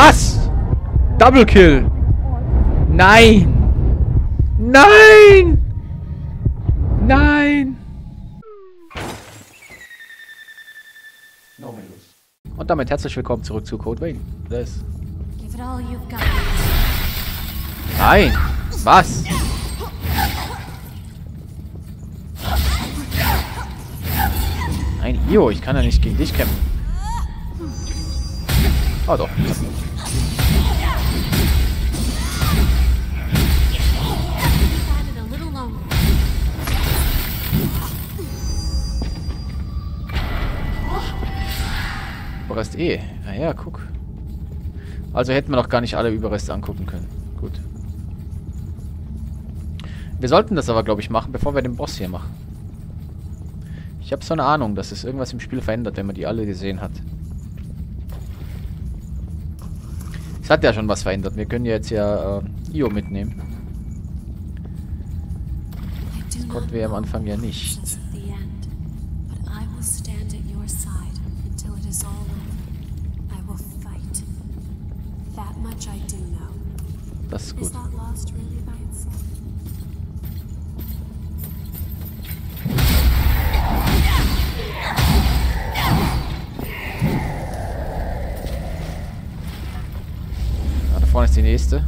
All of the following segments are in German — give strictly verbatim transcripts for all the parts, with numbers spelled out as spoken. Was? Double Kill. Nein. Nein. Nein. Und damit herzlich willkommen zurück zu Code Vein. Das. Nein. Was? Nein, Io, ich kann ja nicht gegen dich kämpfen. Ah doch. Überrest eh. Naja, guck. Also hätten wir noch gar nicht alle Überreste angucken können. Gut. Wir sollten das aber, glaube ich, machen, bevor wir den Boss hier machen. Ich habe so eine Ahnung, dass es irgendwas im Spiel verändert, wenn man die alle gesehen hat. Es hat ja schon was verändert. Wir können ja jetzt ja äh, Io mitnehmen. Das konnten wir am Anfang ja nicht. Das ist gut. Ah, da vorne ist die nächste.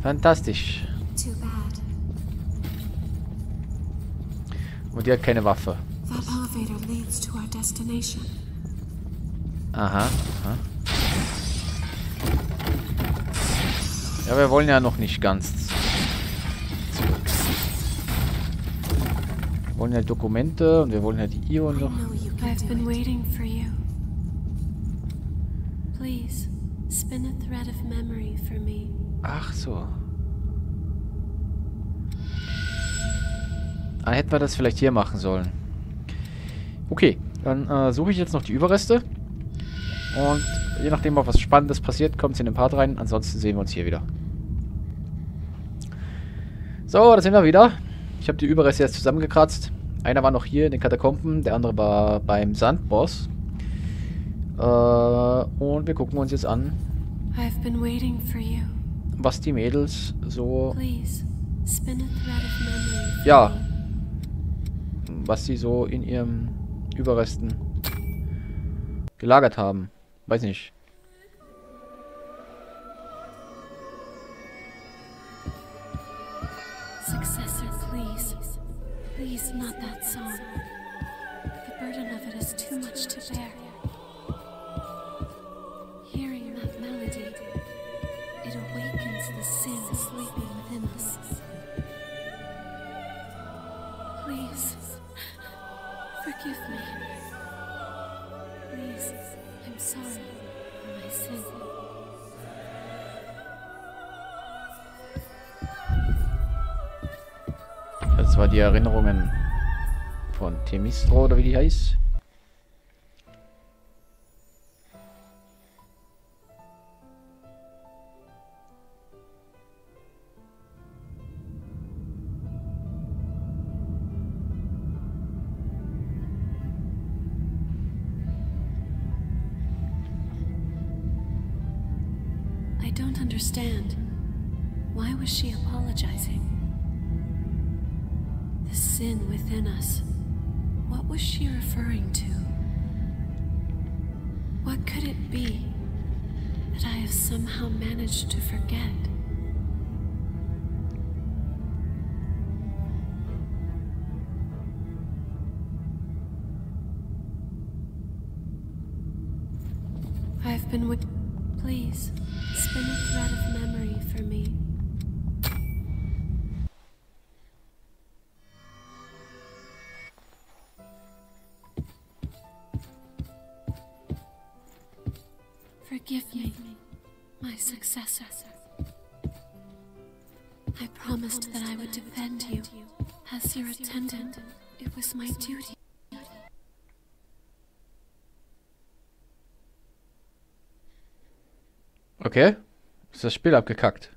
Fantastisch. Und die hat keine Waffe. Aha, aha. Ja, wir wollen ja noch nicht ganz. Wir wollen ja Dokumente und wir wollen ja die Io noch. Please, spin a thread of memory for me. Ach so. Dann hätten wir das vielleicht hier machen sollen. Okay, dann äh, suche ich jetzt noch die Überreste. Und je nachdem, ob was Spannendes passiert, kommt es in den Part rein. Ansonsten sehen wir uns hier wieder. So, da sind wir wieder. Ich habe die Überreste jetzt zusammengekratzt. Einer war noch hier in den Katakomben, der andere war beim Sandboss. Uh, und wir gucken uns jetzt an, was die Mädels so, ja, was sie so in ihren Überresten gelagert haben. Weiß nicht. Successor, please. Please, not that song. The burden of it is too much to bear. Das war die Erinnerungen von Timistro oder wie die heißt. I don't understand. Why was she apologizing? The sin within us. What was she referring to? What could it be that I have somehow managed to forget? I've been with... Please, spin a thread of memory for me. Forgive me, my successor. I promised that I would defend you. As your attendant, it was my duty. Okay. Ist das Spiel abgekackt.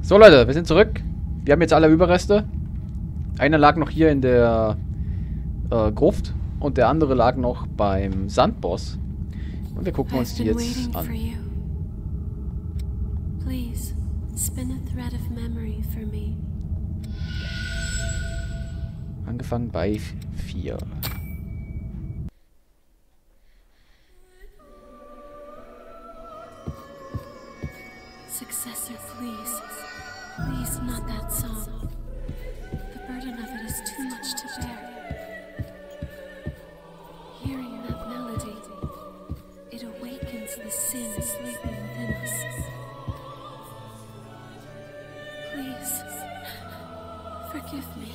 So, Leute, wir sind zurück. Wir haben jetzt alle Überreste. Einer lag noch hier in der äh, Gruft und der andere lag noch beim Sandboss. Und wir gucken uns die jetzt an. Please, spin a thread of memory for me. Angefangen bei vier. Successor, please. Please, not that song. The burden of it is too much to bear. Hearing that melody, it awakens the sin sleeping within us. Please, forgive me.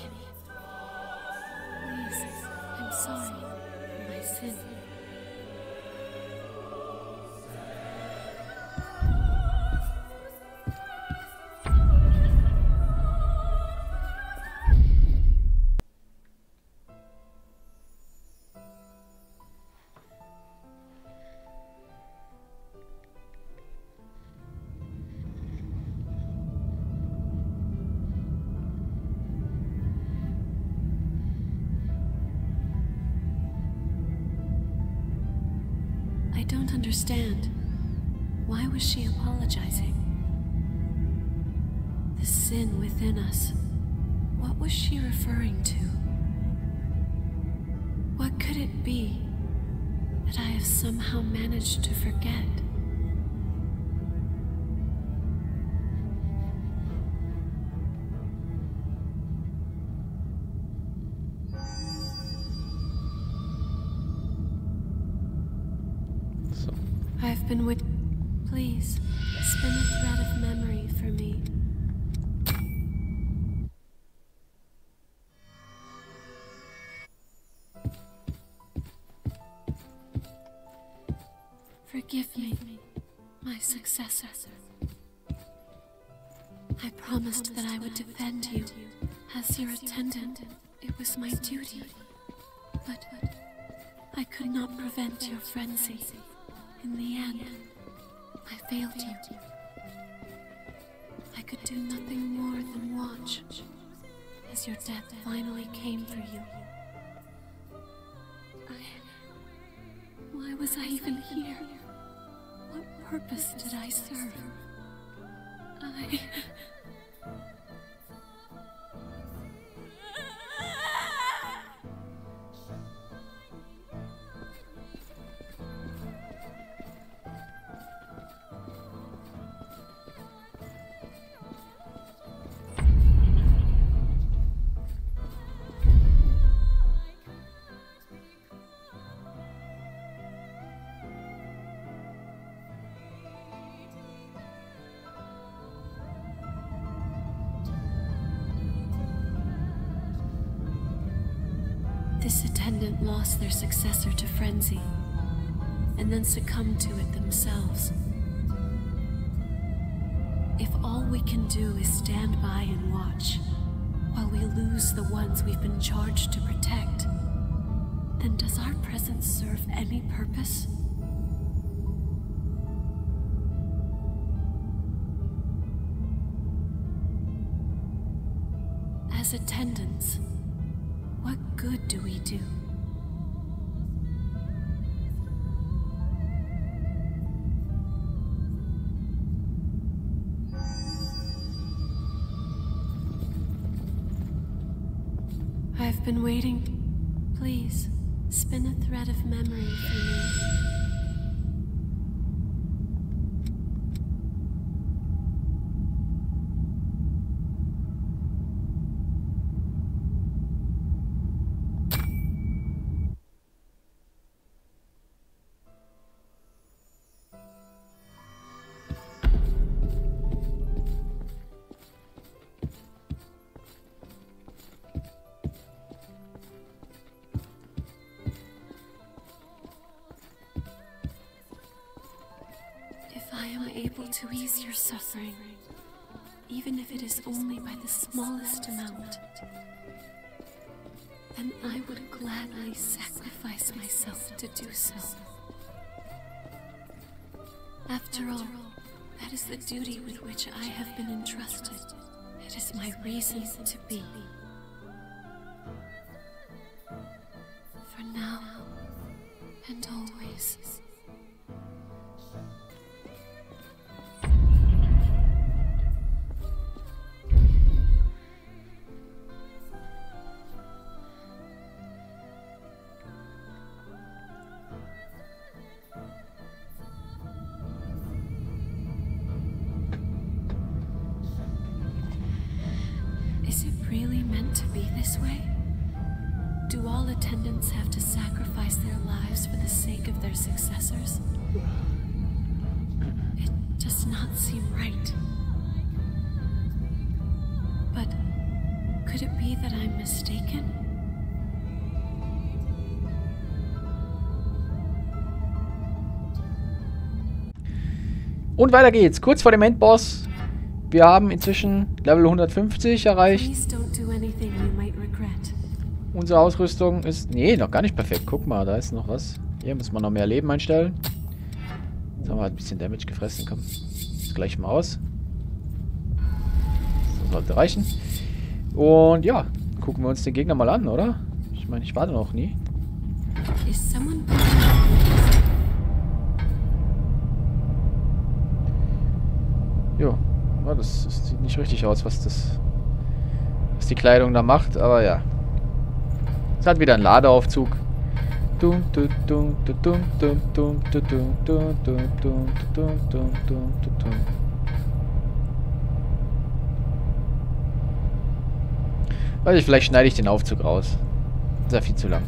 Please, I'm sorry for my sin. Don't understand. Why was she apologizing? The sin within us. What was she referring to? What could it be that I have somehow managed to forget? I've been with... Please, spin a thread of memory for me. Forgive me, my successor. I promised that I would defend you. As your attendant, it was my duty. But I could not prevent your frenzy. In the end, I failed you. I could do nothing more than watch as your death finally came for you. I... Why was I even here? What purpose did I serve? I... This attendant lost their successor to frenzy, and then succumbed to it themselves. If all we can do is stand by and watch, while we lose the ones we've been charged to protect, then does our presence serve any purpose? As attendants, what good do we do? I've been waiting. Please, spin a thread of memory for me. To ease your suffering, even if it is only by the smallest amount, then I would gladly sacrifice myself to do so. After all, That is the duty with which I have been entrusted. It is my reason to be. For now and always. Is it really meant to be this way? Do all attendants have to sacrifice their lives for the sake of their successors? It does not seem right. But could it be that I'm mistaken? Und weiter geht's, kurz vor dem Endboss. Wir haben inzwischen Level hundertfünfzig erreicht. Unsere Ausrüstung ist... Nee, noch gar nicht perfekt. Guck mal, da ist noch was. Hier müssen wir noch mehr Leben einstellen. Jetzt haben wir ein bisschen Damage gefressen. Komm, das gleichen mal aus. Das sollte reichen. Und ja, gucken wir uns den Gegner mal an, oder? Ich meine, ich war da noch nie. Jo. Das, das sieht nicht richtig aus, was das, was die Kleidung da macht, aber ja. Es hat wieder einen Ladeaufzug. Also vielleicht schneide ich den Aufzug raus. Ist ja viel zu lang.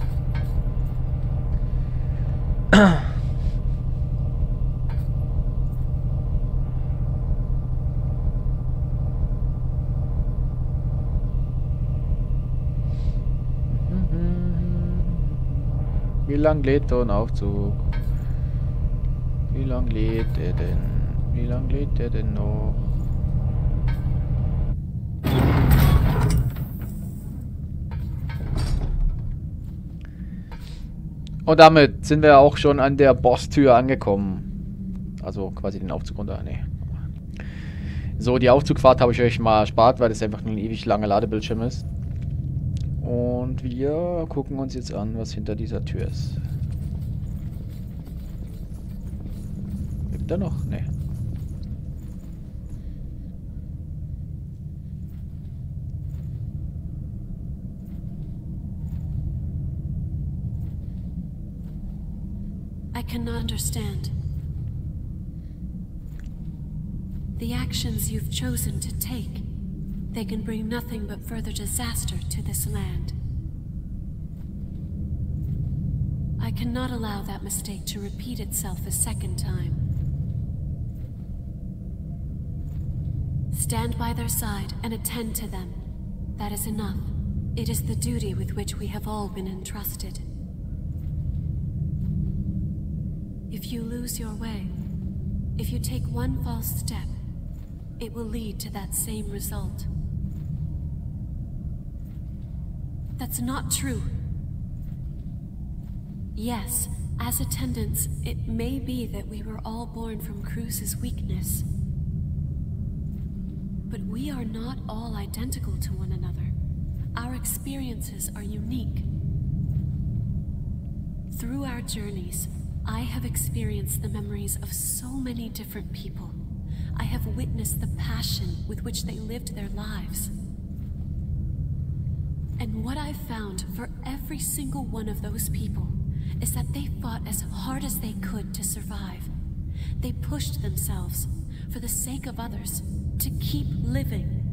Wie lang lädt der Aufzug? Wie lang lädt er denn? Wie lang lädt er denn noch? Und damit sind wir auch schon an der Boss-Tür angekommen. Also quasi den Aufzug runter. Nee. So, die Aufzugfahrt habe ich euch mal erspart, weil das einfach nur ein ewig langer Ladebildschirm ist. Und wir gucken uns jetzt an, was hinter dieser Tür ist. Lebt er noch? Ne. I cannot understand. The actions you've chosen to take. They can bring nothing but further disaster to this land. I cannot allow that mistake to repeat itself a second time. Stand by their side and attend to them. That is enough. It is the duty with which we have all been entrusted. If you lose your way, if you take one false step, it will lead to that same result. That's not true. Yes, as attendants, it may be that we were all born from Cruz's weakness. But we are not all identical to one another. Our experiences are unique. Through our journeys, I have experienced the memories of so many different people. I have witnessed the passion with which they lived their lives. And what I've found for every single one of those people is that they fought as hard as they could to survive. They pushed themselves, for the sake of others, to keep living.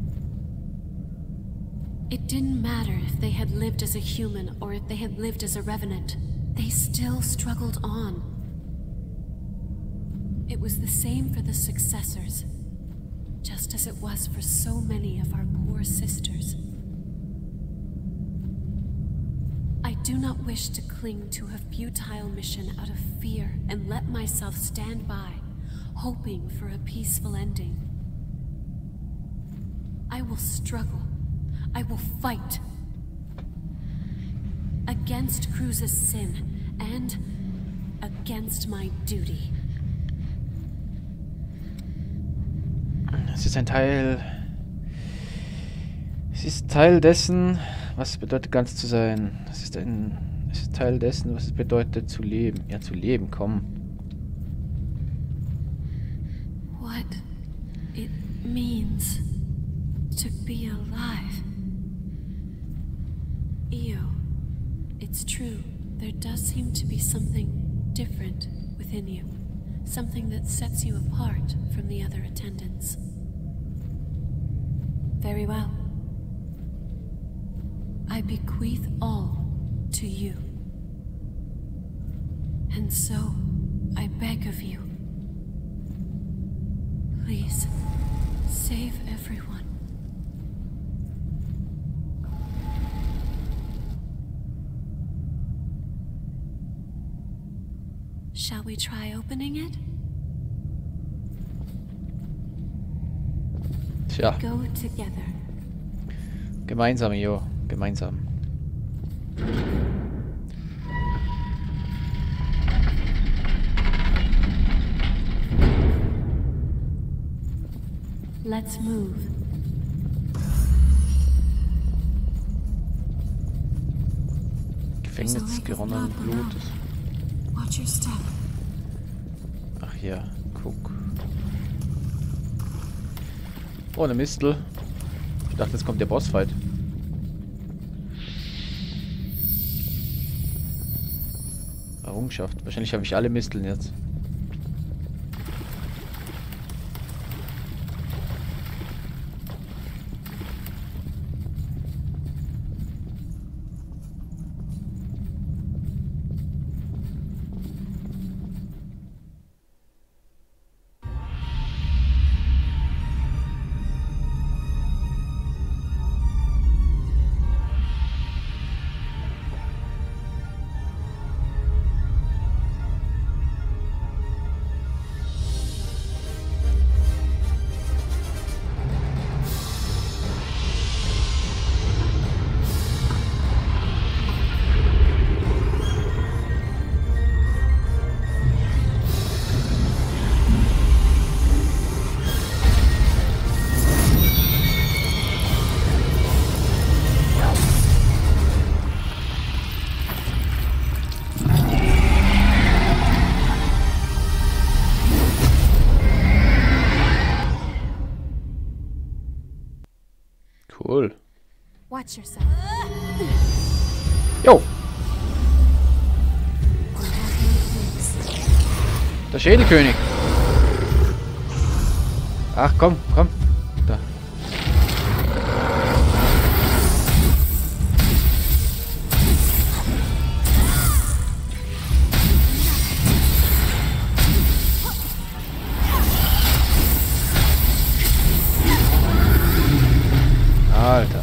It didn't matter if they had lived as a human or if they had lived as a revenant. They still struggled on. It was the same for the successors, just as it was for so many of our poor sisters. I do not wish to cling to a futile mission out of fear and let myself stand by, hoping for a peaceful ending. I will struggle. I will fight. Against Cruz's sin and against my duty. Es ist ein Teil... Es ist Teil dessen, was es bedeutet, ganz zu sein. Es ist ein... Es ist Teil dessen, was es bedeutet, zu leben. Ja, zu leben, komm. What it means to be alive. Io, it's true. There does seem to be something different within you. Something that sets you apart from the other attendants. Very well. I bequeath all to you. And so, I beg of you. Please, save everyone. Shall we try opening it? Tja. Go together. Gemeinsam, Io. Gemeinsam. Let's move. Gefängnis geronnenem Blutes. Ach ja, guck. Ohne Mistel. Ich dachte, jetzt kommt der Bossfight. Errungenschaft. Wahrscheinlich habe ich alle Misteln jetzt. Cool. Watch yourself. Jo. Der Schädelkönig. Ach komm, komm. Da. Alter.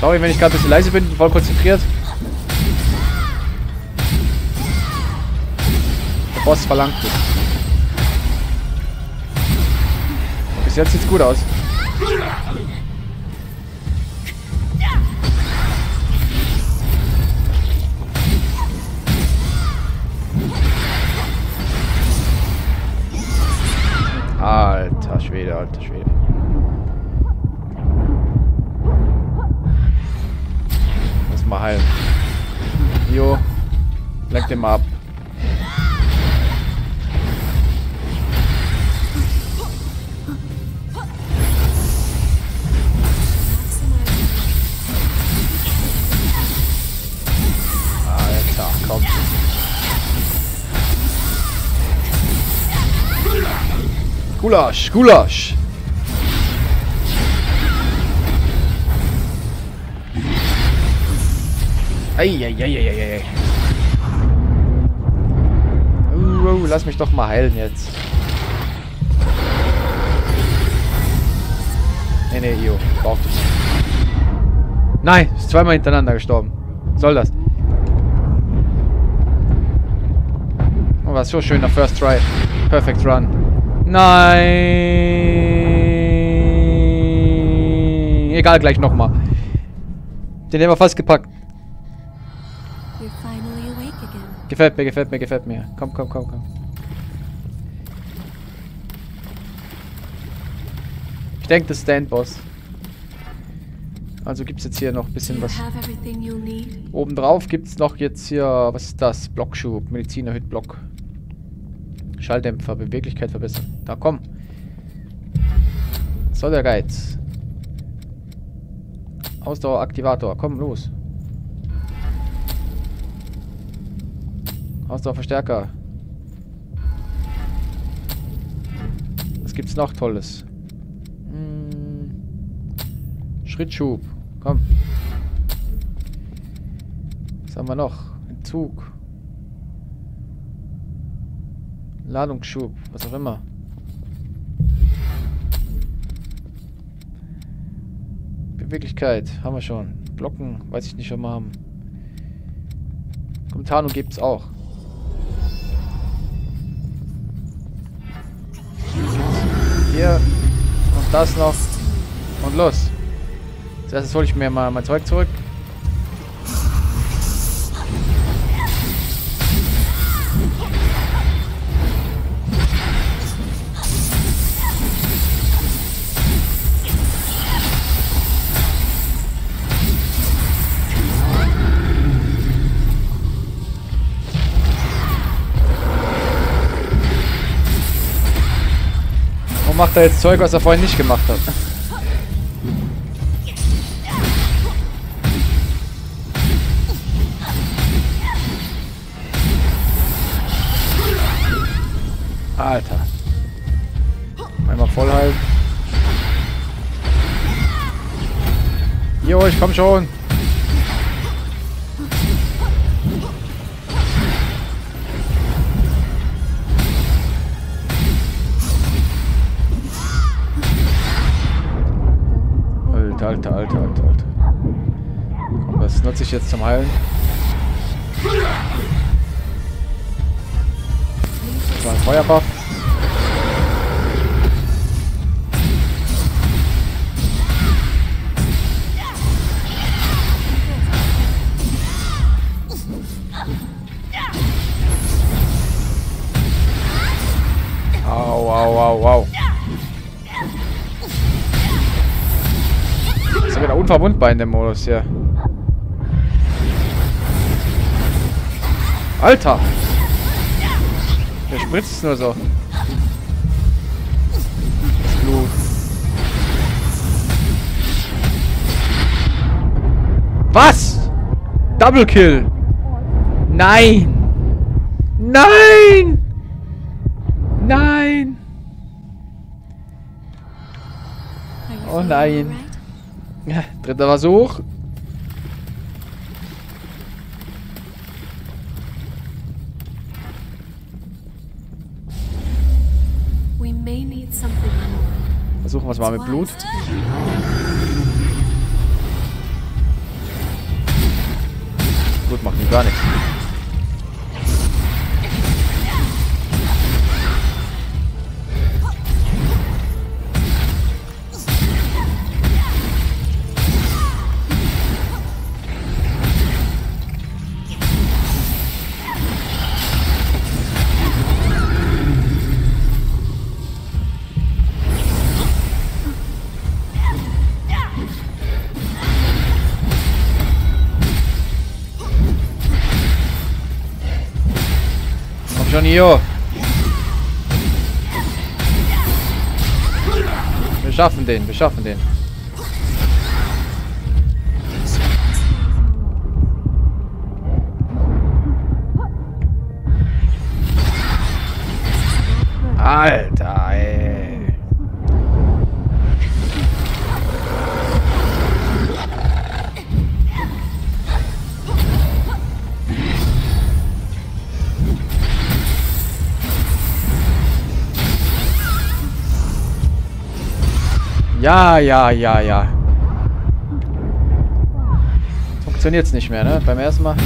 Sorry, wenn ich gerade ein bisschen leise bin, voll konzentriert. Boss verlangt es. Bis jetzt sieht's gut aus. Alter Schwede, alter Schwede. Lass mal heilen. Jo, lenk den mal ab. Gulasch, Gulasch. Eieieiei. Uh, uh, lass mich doch mal heilen jetzt. Nee, nee, Io. Braucht es. Nein, ist zweimal hintereinander gestorben. Was soll das? Aber so schöner First Try. Perfect Run. Nein. Egal, gleich nochmal. Den haben wir fast gepackt. Gefällt mir, gefällt mir, gefällt mir. Komm, komm, komm, komm. Ich denke, das ist der Endboss. Also gibt es jetzt hier noch ein bisschen was. Obendrauf gibt es noch jetzt hier, was ist das? Blockschub, Medizin erhöht Block. Schalldämpfer, Beweglichkeit verbessern. Da komm. So, der Geiz. Ausdaueraktivator, komm los. Ausdauerverstärker. Was gibt's noch Tolles? Hm. Schrittschub, komm. Was haben wir noch? Entzug. Ladungsschub, was auch immer. Beweglichkeit, haben wir schon. Blocken, weiß ich nicht, ob wir haben. Kommentare gibt's auch. Hier und das noch. Und los. Als erstes hole ich mir mal mein Zeug zurück. Macht er jetzt Zeug, was er vorhin nicht gemacht hat. Alter. Einmal voll halten. Jo, ich komm schon. Alter, Alter, Alter, Alter. Komm, das nutze ich jetzt zum Heilen. Das war ein Feuerbuff. Au, au, au, au. Wieder unverwundbar in dem Modus hier. Alter! Der spritzt nur so. Das Blut. Was? Double Kill! Nein! Nein! Nein! Oh nein! Ja, dritter Versuch. Versuchen wir es mal mit Blut. Gut, macht ihm gar nichts. Io. Wir schaffen den, wir schaffen den. Alter, ey. Ja, ja, ja, ja. Funktioniert's nicht mehr, ne? Beim ersten Mal.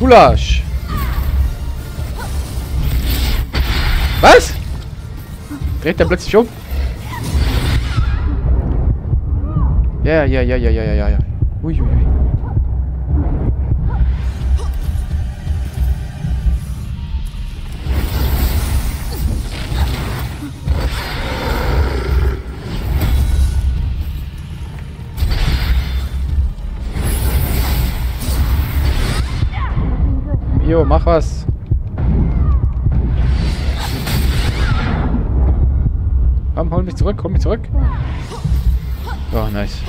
Gulasch. Was? Dreht der plötzlich um? Ja, ja, ja, ja, ja, ja, ja. Uiuiui. Jo, mach was. Komm, hol mich zurück, hol mich zurück. Oh, nice.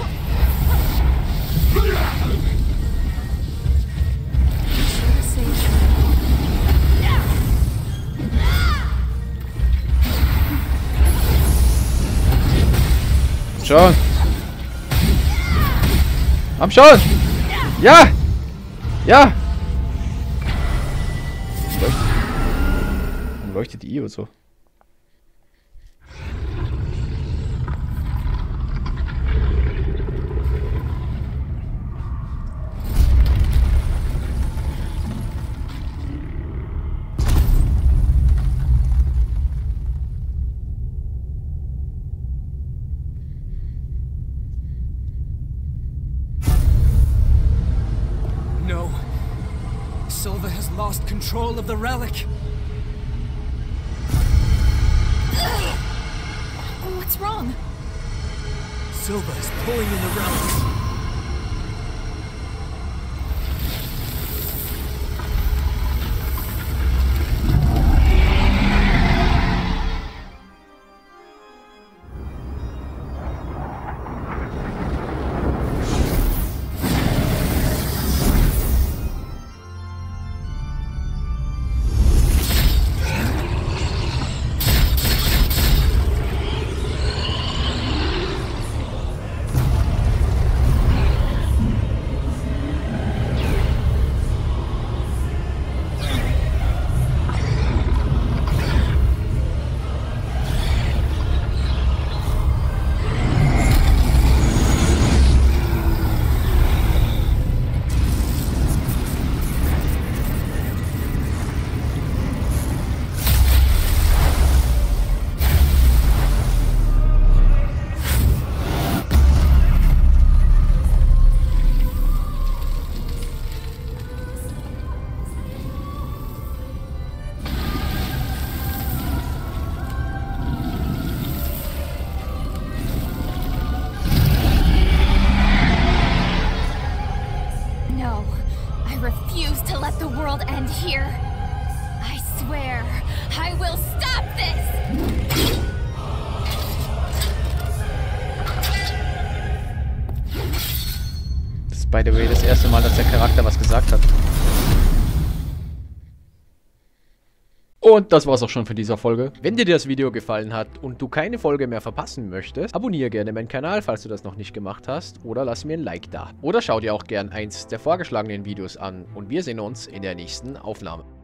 Komm schon. Komm schon. Ja. Ja. Warum leuchtet die Io so? Silva has lost control of the relic. What's wrong? Silva is pulling in the relic. Here. I swear, I will stop this! Das ist, by the way, das erste Mal, dass der Charakter was gesagt hat. Und das war's auch schon für diese Folge. Wenn dir das Video gefallen hat und du keine Folge mehr verpassen möchtest, abonniere gerne meinen Kanal, falls du das noch nicht gemacht hast, oder lass mir ein Like da. Oder schau dir auch gern eins der vorgeschlagenen Videos an und wir sehen uns in der nächsten Aufnahme.